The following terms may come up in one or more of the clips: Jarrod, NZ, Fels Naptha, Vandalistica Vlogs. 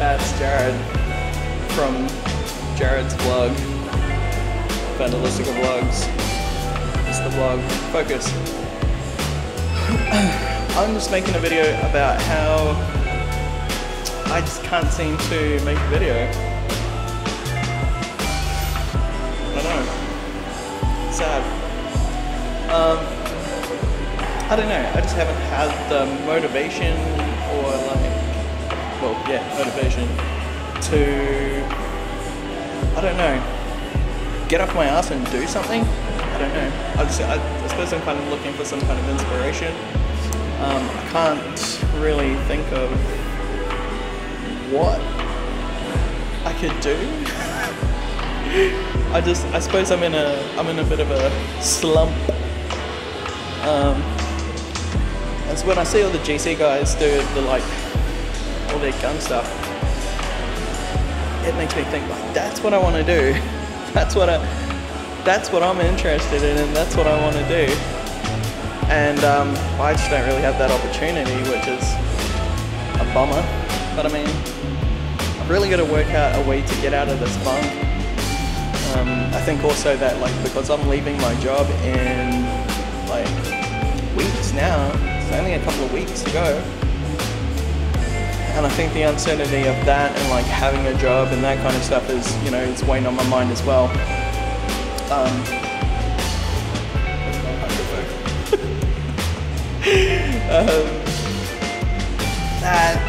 That's Jared from Jared's vlog, Vandalistica Vlogs. It's the vlog. Focus. I'm just making a video about how I just can't seem to make a video. I know. It's sad. I don't know, I just haven't had the motivation or motivation to, I don't know, get off my ass and do something. I don't know, I suppose I'm kind of looking for some kind of inspiration. I can't really think of what I could do. I suppose I'm in a bit of a slump. And so when I see all the GC guys do all their gun stuff, it makes me think, like, that's what I want to do. That's what I'm interested in, and that's what I want to do. And I just don't really have that opportunity, which is a bummer. But I mean, I've really got to work out a way to get out of this bunk. I think also that, like, because I'm leaving my job in like weeks now, it's only a couple of weeks to go. And I think the uncertainty of that and like having a job and that kind of stuff is, you know, it's weighing on my mind as well. That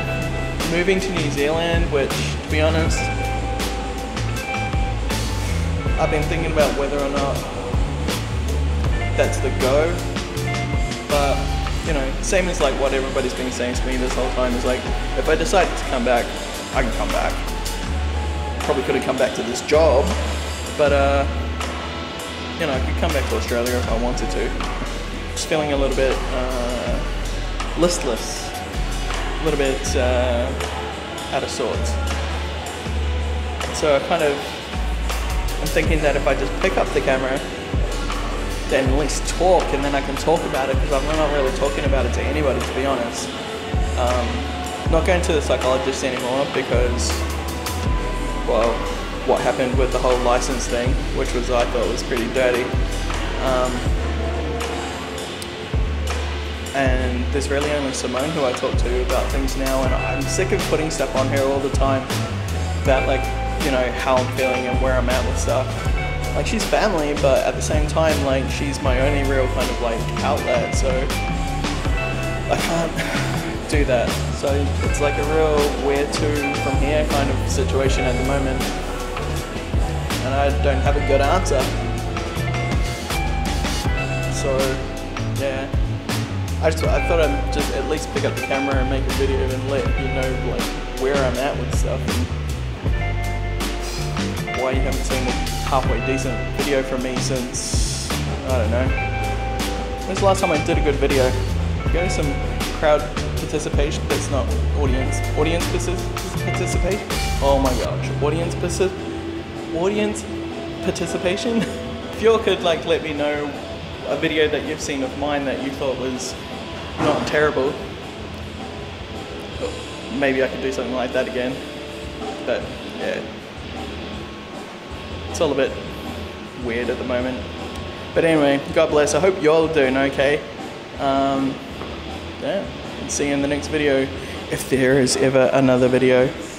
moving to New Zealand, which, to be honest, I've been thinking about whether or not that's the go. But you know, same as like what everybody's been saying to me this whole time is like, if I decide to come back, I can come back. Probably could have come back to this job, but you know, I could come back to Australia if I wanted to. Just feeling a little bit listless, a little bit out of sorts. So I'm thinking that if I just pick up the camera, then at least talk, and then I can talk about it, because I'm not really talking about it to anybody, to be honest. Not going to the psychologist anymore because, well, what happened with the whole license thing, which was, I thought, was pretty dirty. And there's really only Simone who I talk to about things now, and I'm sick of putting stuff on her all the time about, like, you know, how I'm feeling and where I'm at with stuff. Like, she's family, but at the same time, like, she's my only real kind of like outlet, so I can't do that. So it's like a real where to from here kind of situation at the moment, and I don't have a good answer. So yeah, I thought I'd just at least pick up the camera and make a video and let you know like where I'm at with stuff and why you haven't seen it. Halfway decent video from me since, I don't know, when's the last time I did a good video? Go some crowd participation, that's not audience, participation, oh my gosh, audience participation? If you all could like let me know a video that you've seen of mine that you thought was not terrible, maybe I could do something like that again, but yeah. It's all a bit weird at the moment. But anyway, God bless. I hope you all doing okay. Yeah, and see you in the next video, if there is ever another video.